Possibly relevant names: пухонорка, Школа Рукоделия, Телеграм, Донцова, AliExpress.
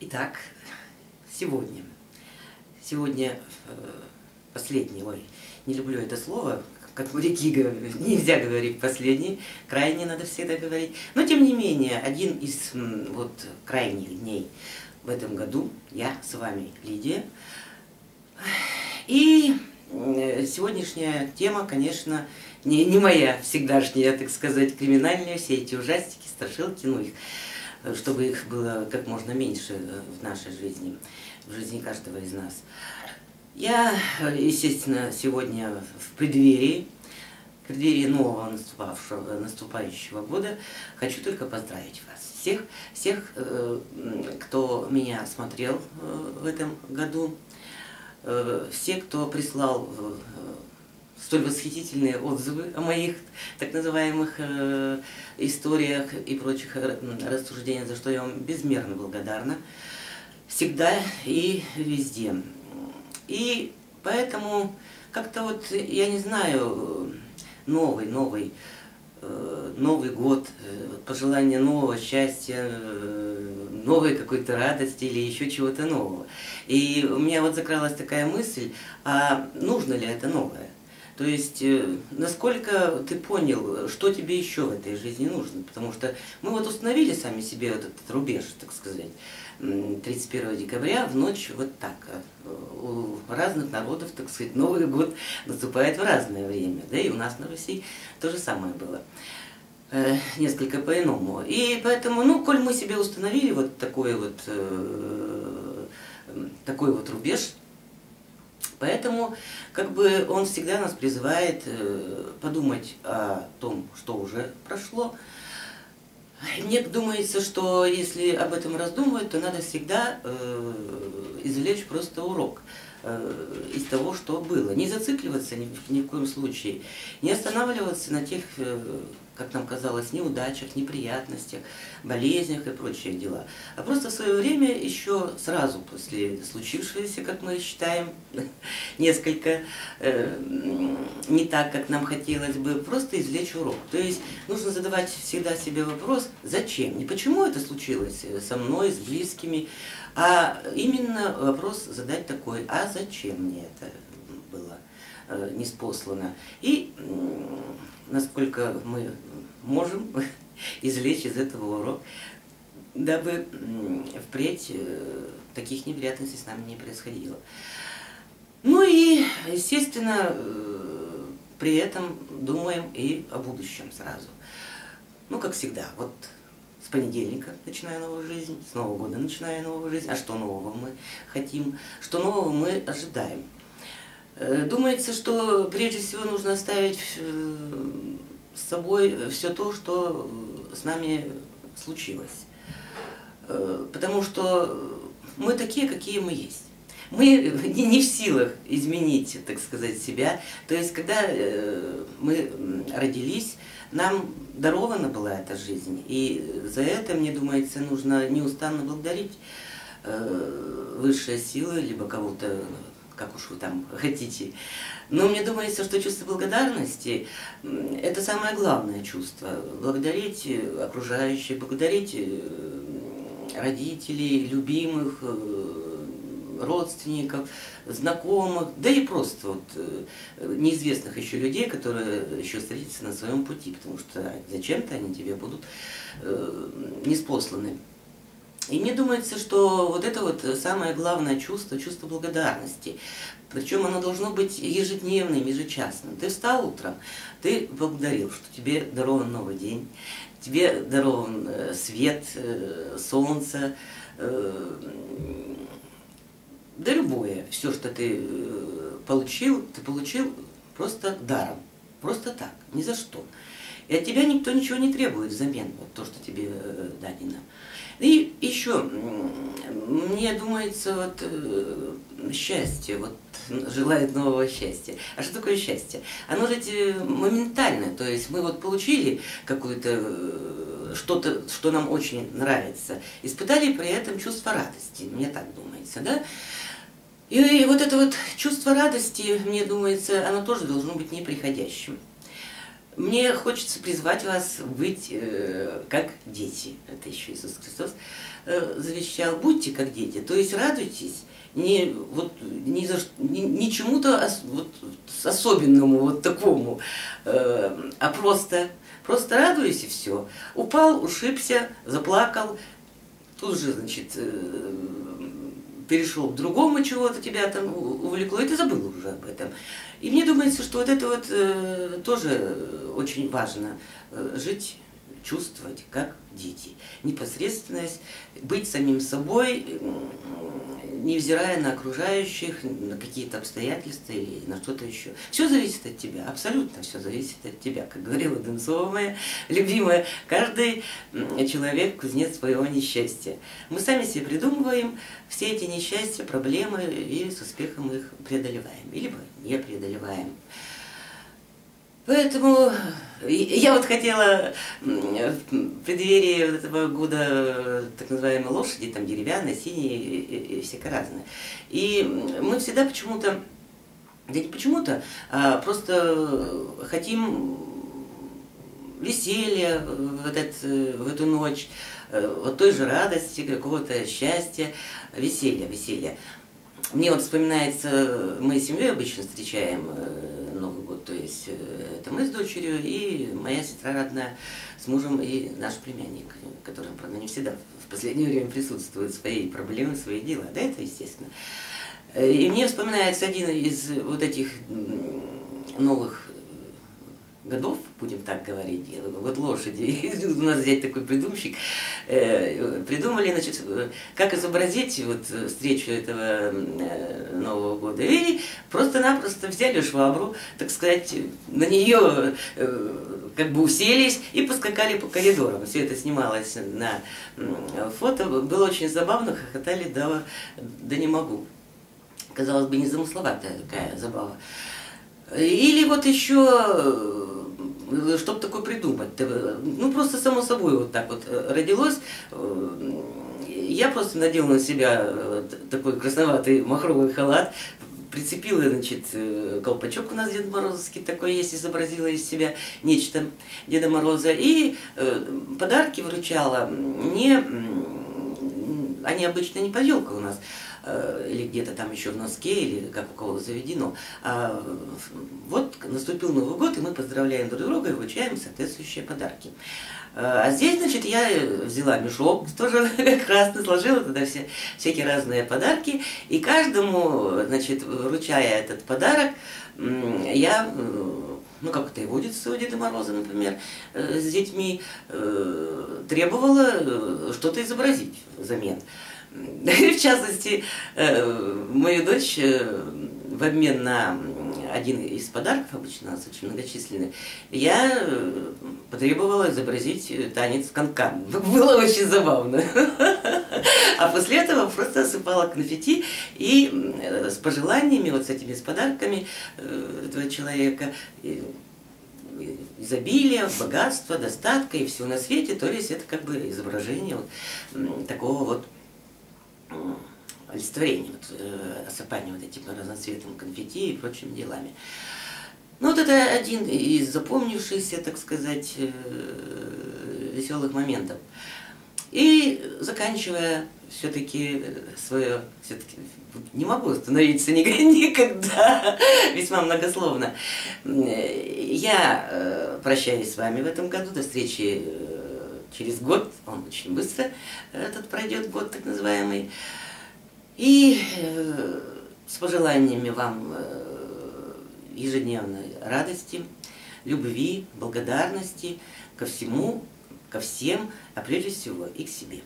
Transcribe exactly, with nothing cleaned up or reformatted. Итак, сегодня. Сегодня последний, ой, не люблю это слово, как у реки нельзя говорить последний, крайний надо всегда говорить. Но тем не менее, один из вот крайних дней в этом году, я с вами, Лидия. И сегодняшняя тема, конечно, не, не моя всегдашняя, так сказать, криминальная, все эти ужастики, страшилки, ну их, чтобы их было как можно меньше в нашей жизни, в жизни каждого из нас. Я, естественно, сегодня в преддверии, в преддверии нового наступавшего, наступающего года хочу только поздравить вас всех, всех, кто меня смотрел в этом году, все, кто прислал столь восхитительные отзывы о моих так называемых э, историях и прочих рассуждениях, за что я вам безмерно благодарна. Всегда и везде. И поэтому как-то вот, я не знаю, новый, новый, э, новый год, пожелание нового счастья, э, новой какой-то радости или еще чего-то нового. И у меня вот закралась такая мысль, а нужно ли это новое? То есть, насколько ты понял, что тебе еще в этой жизни нужно? Потому что мы вот установили сами себе вот этот рубеж, так сказать, тридцать первого декабря в ночь вот так. У разных народов, так сказать, Новый год наступает в разное время. Да и у нас на Руси то же самое было. Несколько по-иному. И поэтому, ну, коль мы себе установили вот такой вот, такой вот рубеж, поэтому как бы он всегда нас призывает подумать о том, что уже прошло. Мне думается, что если об этом раздумывать, то надо всегда извлечь просто урок из того, что было. Не зацикливаться ни в коем случае, не останавливаться на тех, как нам казалось, неудачах, неприятностях, болезнях и прочие дела. А просто в свое время, еще сразу после случившегося, как мы считаем, несколько э, не так, как нам хотелось бы, просто извлечь урок. То есть нужно задавать всегда себе вопрос, зачем, не почему это случилось со мной, с близкими, а именно вопрос задать такой, а зачем мне это было э, неспослано. И э, насколько мы можем извлечь из этого урок, дабы впредь таких неприятностей с нами не происходило. Ну и, естественно, при этом думаем и о будущем сразу. Ну, как всегда, вот с понедельника начинаю новую жизнь, с Нового года начинаю новую жизнь. А что нового мы хотим, что нового мы ожидаем? Думается, что прежде всего нужно оставить с собой все то, что с нами случилось. Потому что мы такие, какие мы есть. Мы не в силах изменить, так сказать, себя. То есть, когда мы родились, нам дарована была эта жизнь. И за это, мне думается, нужно неустанно благодарить высшие силы, либо кого-то, как уж вы там хотите. Но мне думается, что чувство благодарности – это самое главное чувство. Благодарить окружающих, благодарить родителей, любимых, родственников, знакомых, да и просто вот неизвестных еще людей, которые еще встретятся на своем пути, потому что зачем-то они тебе будут неспосланы. И мне думается, что вот это вот самое главное чувство, чувство благодарности. Причем оно должно быть ежедневным, ежечасным. Ты встал утром, ты благодарил, что тебе дарован новый день, тебе дарован свет, солнце, да любое. Все, что ты получил, ты получил просто даром, просто так, ни за что. И от тебя никто ничего не требует взамен, вот то, что тебе дадено. И еще, мне думается, вот счастье, вот желает нового счастья. А что такое счастье? Оно ведь моментальное, то есть мы вот получили какое-то что-то, что нам очень нравится, испытали при этом чувство радости, мне так думается, да? И, и вот это вот чувство радости, мне думается, оно тоже должно быть неприходящим. Мне хочется призвать вас быть э, как дети. Это еще Иисус Христос э, завещал. Будьте как дети, то есть радуйтесь не, вот, не, за, не, не чему-то ос, вот, особенному, вот такому, э, а просто, просто радуйся и все. Упал, ушибся, заплакал, тут же, значит, э, перешел к другому, чего-то тебя там увлекло, и ты забыл уже об этом. И мне думается, что вот это вот э, тоже очень важно. Э, жить, чувствовать, как дети. Непосредственность, быть самим собой, э, невзирая на окружающих, на какие-то обстоятельства или на что-то еще. Все зависит от тебя, абсолютно все зависит от тебя. Как говорила Донцова, моя любимая, каждый человек кузнец своего несчастья. Мы сами себе придумываем все эти несчастья, проблемы и с успехом их преодолеваем. Или не преодолеваем. Поэтому я вот хотела в преддверии этого года так называемой лошади, там деревянной, синей и, и всякое разное. И мы всегда почему-то, да не почему-то, а просто хотим веселья в, этот, в эту ночь, вот той же радости, какого-то счастья, веселья, веселья. Мне вот вспоминается, мы с семьей обычно встречаем Новый год, то есть это мы с дочерью и моя сестра родная с мужем и наш племянник, который, правда, не всегда в последнее время присутствует, свои проблемы, свои дела, да, это естественно. И мне вспоминается один из вот этих новых годов, будем так говорить, вот лошади, у нас взять такой придумщик, придумали, значит, как изобразить вот встречу этого Нового года. И просто-напросто взяли швабру, так сказать, на нее как бы уселись и поскакали по коридорам. Все это снималось на фото, было очень забавно, хохотали, да, да не могу. Казалось бы, незамысловатая такая забава. Или вот еще... Чтобы такое придумать, ну просто само собой вот так вот родилось. Я просто надела на себя такой красноватый махровый халат, прицепила, значит, колпачок у нас Дед Морозовский такой есть, изобразила из себя нечто Деда Мороза. И подарки вручала не... Они обычно не поделка у нас, или где-то там еще в носке, или как у кого заведено. А вот наступил Новый год, и мы поздравляем друг друга и вручаем соответствующие подарки. А здесь, значит, я взяла мешок, тоже красный, сложила туда все, всякие разные подарки. И каждому, значит, вручая этот подарок, я, ну как это и водится у Деда Мороза, например, с детьми, требовала что-то изобразить взамен. В частности, мою дочь в обмен на один из подарков, обычно у нас очень многочисленный, я потребовала изобразить танец канкан. Было очень забавно. А после этого просто осыпала конфетти и с пожеланиями, вот с этими с подарками этого человека, изобилия, богатства, достатка и всего на свете. То есть это как бы изображение вот такого вот олицетворение, вот, э, осыпание вот этим разноцветом конфетти и прочими делами. Ну вот это один из запомнившихся, так сказать, э, веселых моментов. И заканчивая все-таки свое, все-таки не могу остановиться никогда, весьма многословно, я э, прощаюсь с вами в этом году, до встречи через год, он очень быстро, этот пройдет год так называемый. И э, с пожеланиями вам э, ежедневной радости, любви, благодарности ко всему, ко всем, а прежде всего и к себе.